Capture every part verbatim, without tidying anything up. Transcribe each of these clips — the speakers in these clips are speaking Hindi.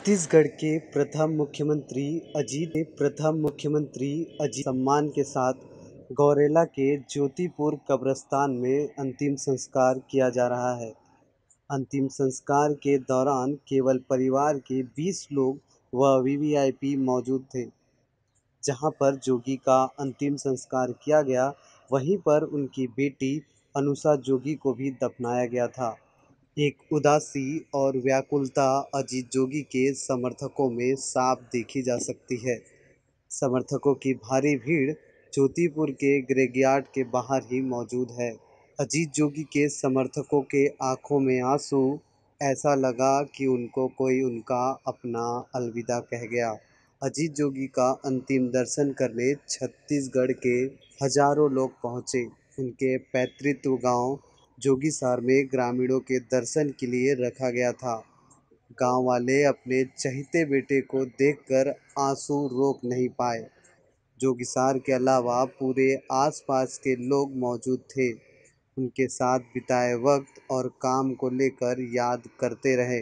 छत्तीसगढ़ के प्रथम मुख्यमंत्री अजीत ने प्रथम मुख्यमंत्री अजीत सम्मान के साथ गौरेला के ज्योतिपुर कब्रिस्तान में अंतिम संस्कार किया जा रहा है। अंतिम संस्कार के दौरान केवल परिवार के बीस लोग व वीवीआईपी मौजूद थे। जहां पर जोगी का अंतिम संस्कार किया गया, वहीं पर उनकी बेटी अनुषा जोगी को भी दफनाया गया था। एक उदासी और व्याकुलता अजीत जोगी के समर्थकों में साफ देखी जा सकती है। समर्थकों की भारी भीड़ ज्योतिपुर के ग्रेगयार्ड के बाहर ही मौजूद है। अजीत जोगी के समर्थकों के आंखों में आंसू, ऐसा लगा कि उनको कोई उनका अपना अलविदा कह गया। अजीत जोगी का अंतिम दर्शन करने छत्तीसगढ़ के हजारों लोग पहुंचे। उनके पैतृत्व गाँव जोगीसार में ग्रामीणों के दर्शन के लिए रखा गया था। गांव वाले अपने चहेते बेटे को देखकर आंसू रोक नहीं पाए। जोगीसार के अलावा पूरे आसपास के लोग मौजूद थे। उनके साथ बिताए वक्त और काम को लेकर याद करते रहे।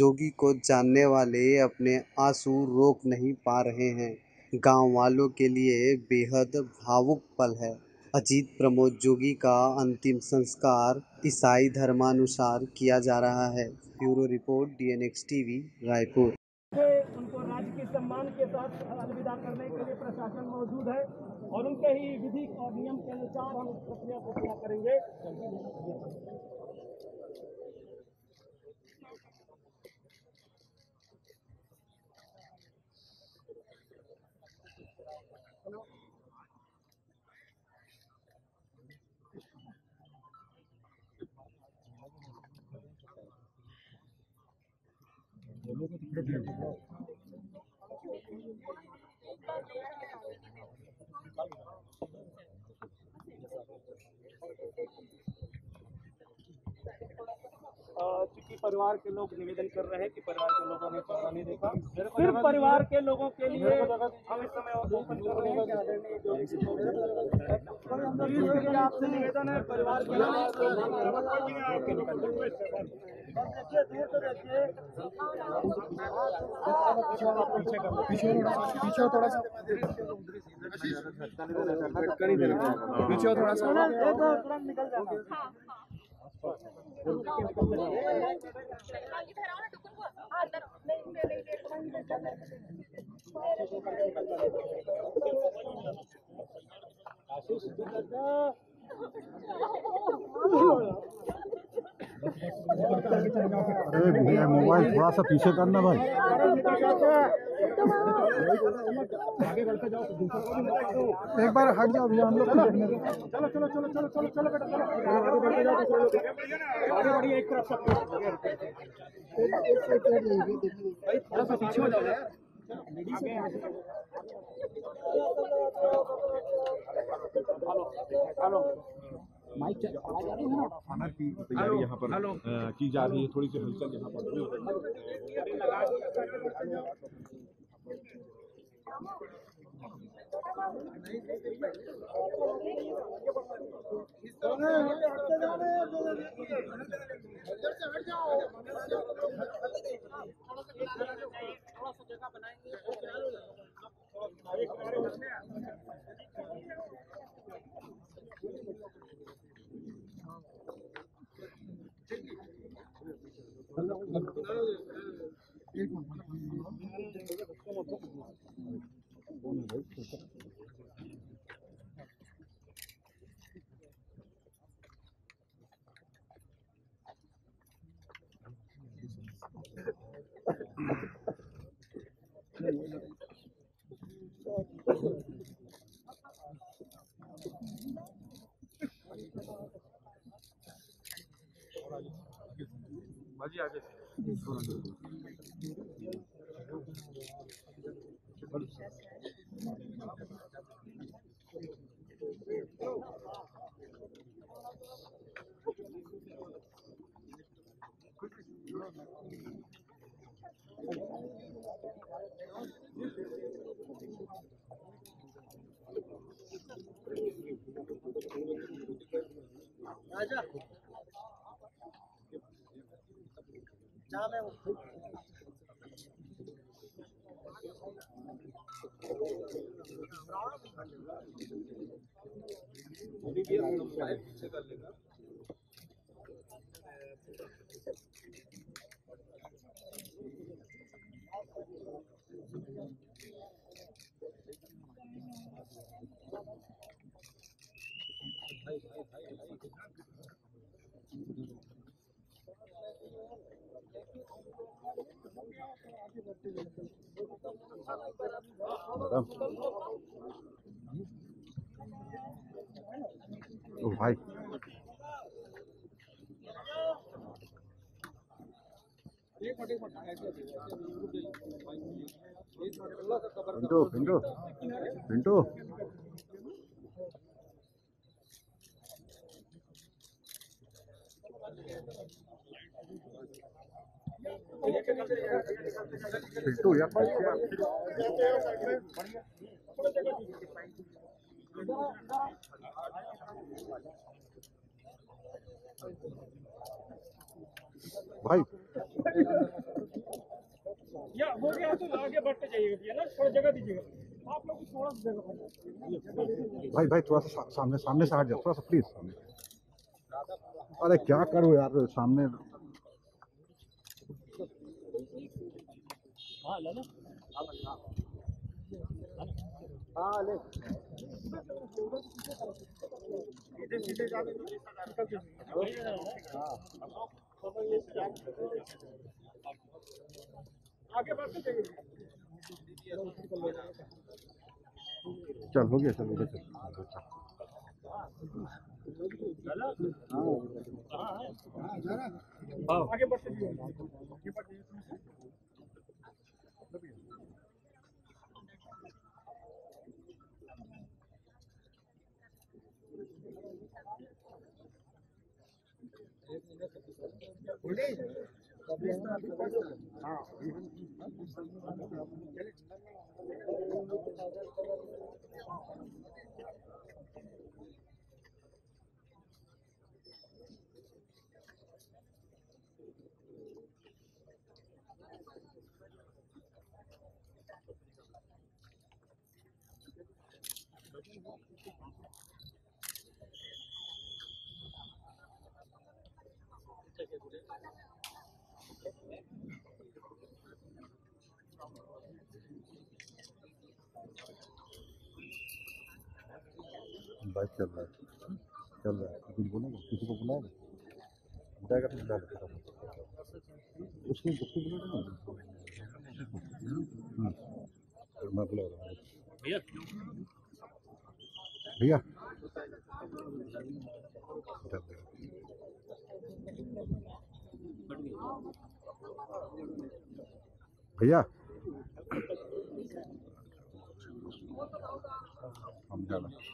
जोगी को जानने वाले अपने आंसू रोक नहीं पा रहे हैं। गांव वालों के लिए बेहद भावुक पल है। अजीत प्रमोद जोगी का अंतिम संस्कार ईसाई धर्मानुसार किया जा रहा है। Bureau report, DNX TV, Raipur. उनको राज्य के सम्मान के साथ अलविदा करने के लिए प्रशासन मौजूद है और उनके ही विधि और नियम के अनुसार हम इस प्रक्रिया को पूरा करेंगे। चूंकि परिवार के लोग निवेदन कर रहे हैं कि परिवार के लोगों ने चौरा नहीं देखा, सिर्फ परिवार के लोगों के लिए हम इस समय ओपन कर रहे हैं। आपसे निवेदन है परिवार के पीछे थोड़ा सा पीछे थोड़ा सा मोबाइल थोड़ा सा पीछे करना भाई। एक बार हट जाओ भैया, हम लोग चलो चलो चलो चलो चलो चलो बेटा आगे बढ़िए। एक तरफ भाई थोड़ा सा पीछे हो जाओ यार। हेलो माइक खाना की तैयारी यहाँ पर की जा रही है। थोड़ी सी हलचल यहाँ जी आगे राजा जा मैं ओ भाई पिंटू पिंटू पिंटू पिंटू या भाई या हो गया तो आगे बढ़ते जाइएगा भैया ना, थोड़ा जगह दीजिएगा आप लोग को, थोड़ा जगह भाई भाई थोड़ा सा सामने सामने से हट जाओ थोड़ा सा प्लीज सामने। अरे क्या करो यार सामने। हाँ ले हाँ ले सीधे सीधे जाने आगे बढ़ते जाइए। चल हो गया चल हो गया चल आगे बढ़ते जाइए। बाइक चल रहा है चल रहा है कुछ बोलेगा किसी को बुलाएगा बताएगा तो बुला लेगा उसने किसको बुलाएगा। हाँ मैं बुलाऊंगा भैया भैया भैया हम जा रहे हैं।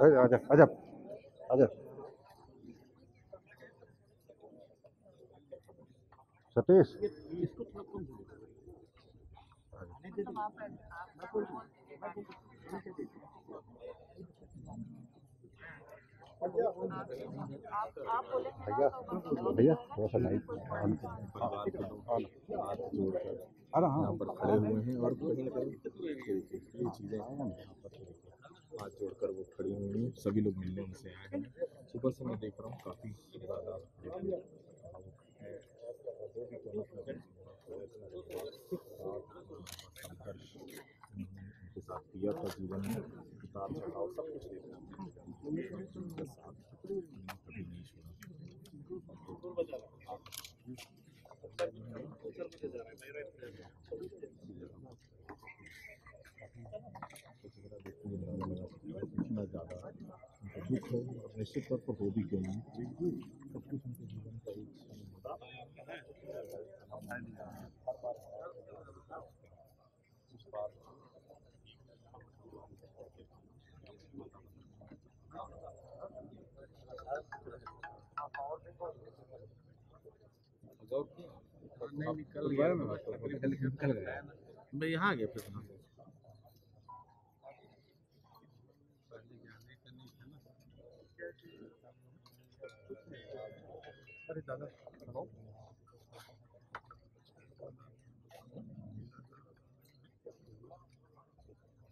आजा आजा आजा सतीश भैया भैया थोड़ा सा लाइट ऑन जोड़ कर। अरे हाँ यहाँ पर खड़े हुए हैं और कहीं ना कहीं चीज़ें यहाँ पर हाथ जोड़कर वो खड़ी हुई हैं। सभी लोग मिलने उनसे आए हैं। सुबह से मैं देख रहा हूँ काफ़ी ज़्यादा उनके साथ किया था जीवन में उतार चढ़ाव सब कुछ देखना साथ कभी नहीं छोड़ा। इतना ज़्यादा दुख है और निश्चित तौर पर हो भी गई है सब कुछ उनके जीवन का एक होता है। मैं यहाँ आ गया फिर दादा।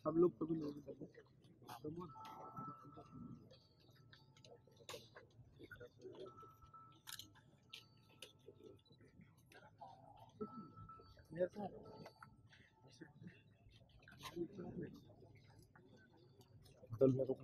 सब लोग कभी होटल में रुक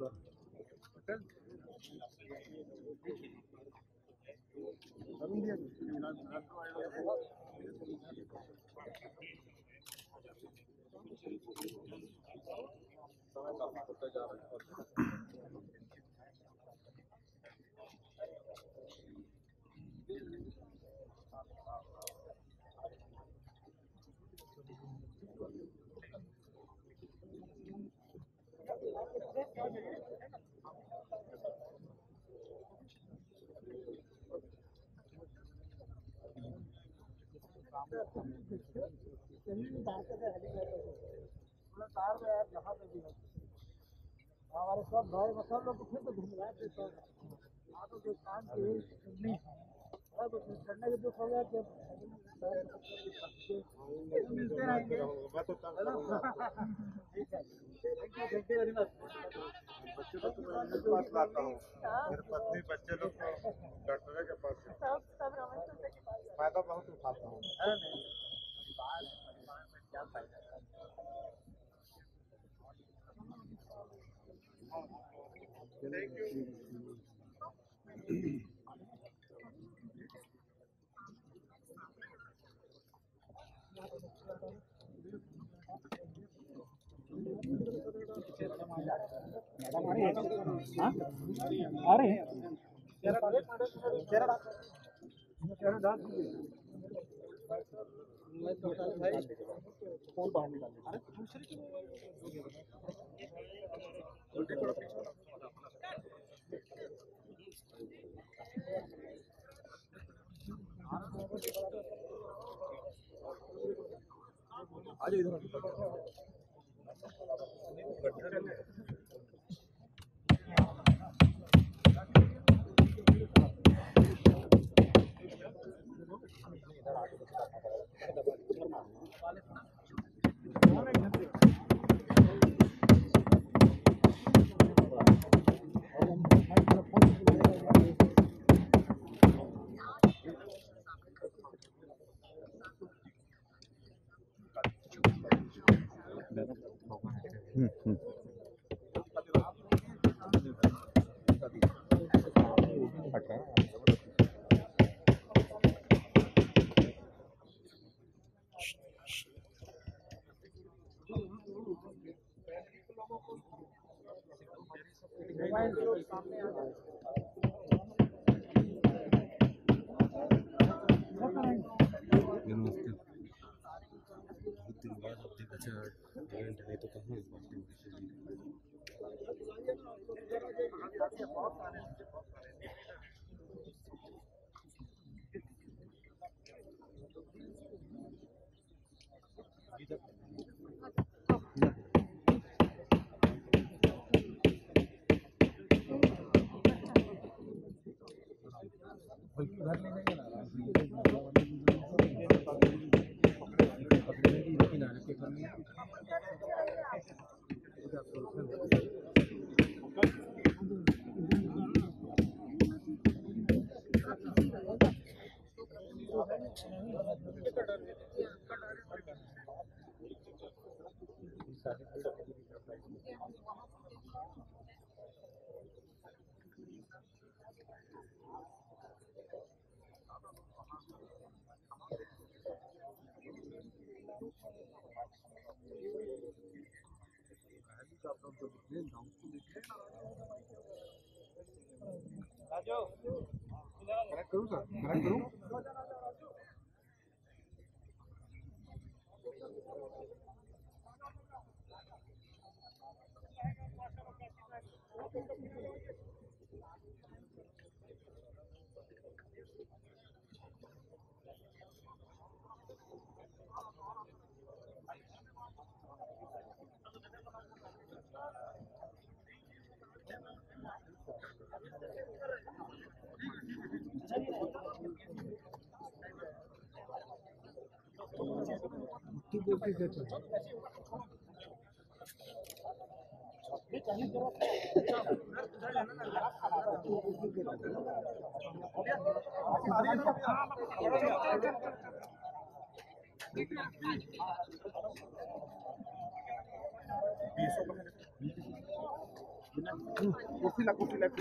हमारे सब भाई मसाल लोग फिर तो धन्यवाद देते हैं। आप तो कुछ काम किए नहीं, और कुछ करने के दुख हो गया कि मिलते रहेंगे। ठीक है, थैंक यू वेरी मच। बच्चे लोग मेरे पास लाता हूँ, मेरे पत्नी बच्चे लोग डॉक्टर के पास सब सब रमेश के पास फायदा बहुत उठाता हूँ। बाल परिवार में क्या फायदा है? Thank you. आ रहे हैं फोन बाहर निकाल दूसरे आज इधर करूँ सर, करेक्ट करूँ।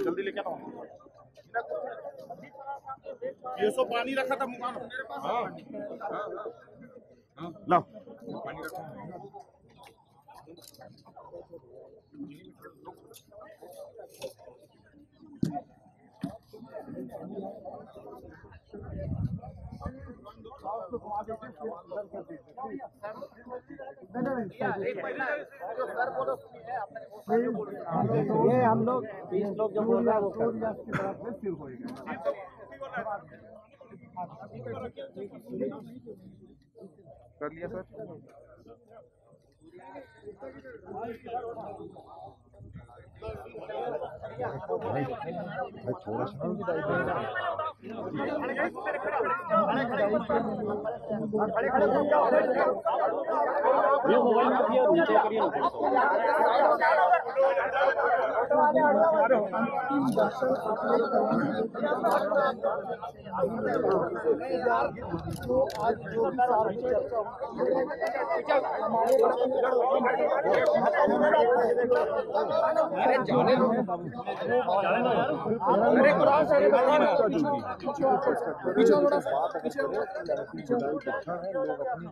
जल्दी लेके आओ। ये सो पानी रखा था मुकान मेरे पास। हां हां हां लो पानी रखो। ये हम लोग बीस लोग जब बोल रहे हैं वो शुरू हो कर लिया सर। थोड़ा सा अरे पीछे थोड़ा सा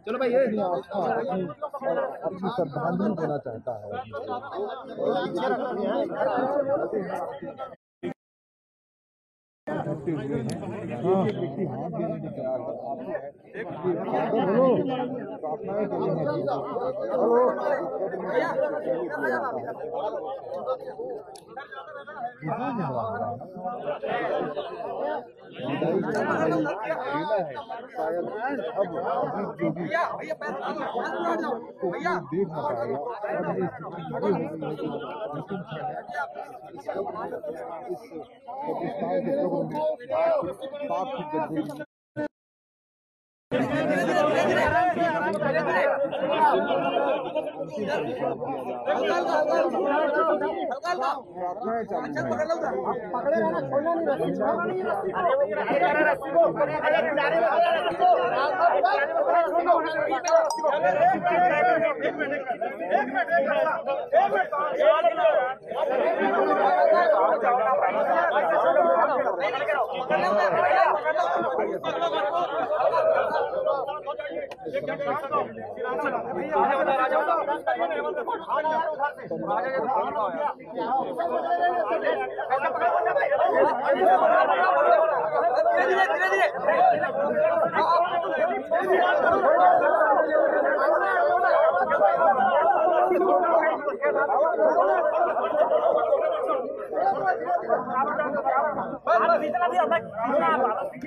चलो भाई। ये अपनी श्रद्धांजलि देना चाहता है करते हुए व्यक्ति हाथ देने की तैयार है। आप आप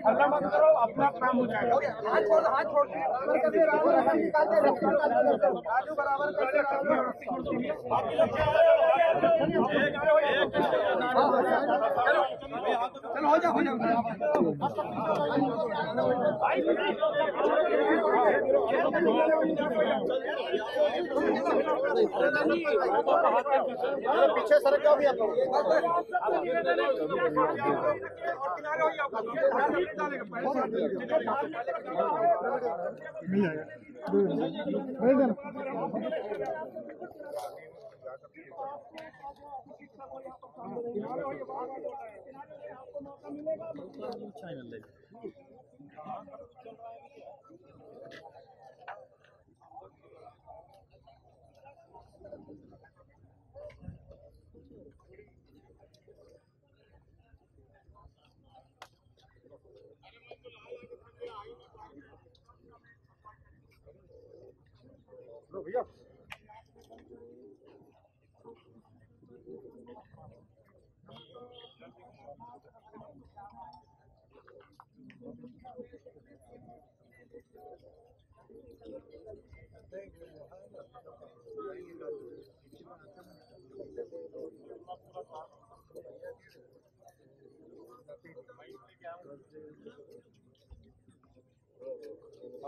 अपना काम हो जाएगा। हाथ छोड़ हाथ छोड़ आजू बराबर चलो हो जाओ हो जाओ पीछे सर क्या भी आप भैया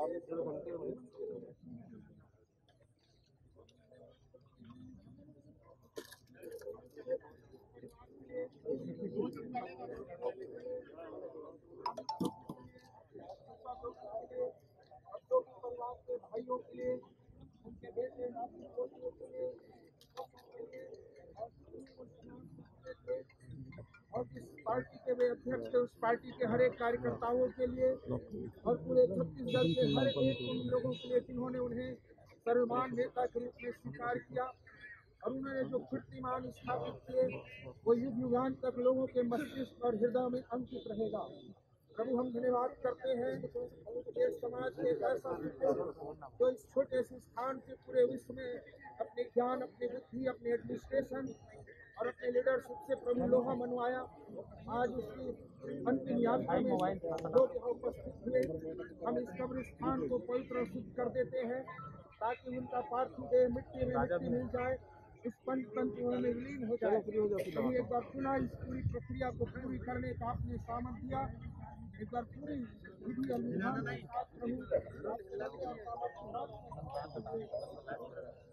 भाइयों के लिए उनके बेटे के लिए और इस पार्टी के वे अध्यक्ष थे, उस पार्टी के हर एक कार्यकर्ताओं के लिए और पूरे छत्तीसगढ़ के हर एक उन लोगों के लिए जिन्होंने उन्हें सर्वमान नेता के रूप में स्वीकार किया और उन्होंने जो कीर्तिमान स्थापित किए वो युग युगान तक लोगों के मस्तिष्क और हृदय में अंकित रहेगा। प्रभु हम धन्यवाद करते हैं ये समाज के ऐसा जो इस छोटे से स्थान के पूरे विश्व में अपने ज्ञान, अपनी बुद्धि, अपने एडमिनिस्ट्रेशन और अपने लीडरशिप से प्रभु लोहा मनवाया। आज उसकी अंतिम यात्रा में लोग यहाँ उपस्थित हुए। हम इस कब्रिस्तान को पवित्र और शुद्ध कर देते हैं ताकि उनका पार्थिव देह मिट्टी में मिट्टी मिल जाए, इस पंचतंत्र में विलीन हो जाए। एक बार पुनः इस पूरी प्रक्रिया को पूरी करने का आपने सामर्थ्य दिया। एक बार पूरी विधि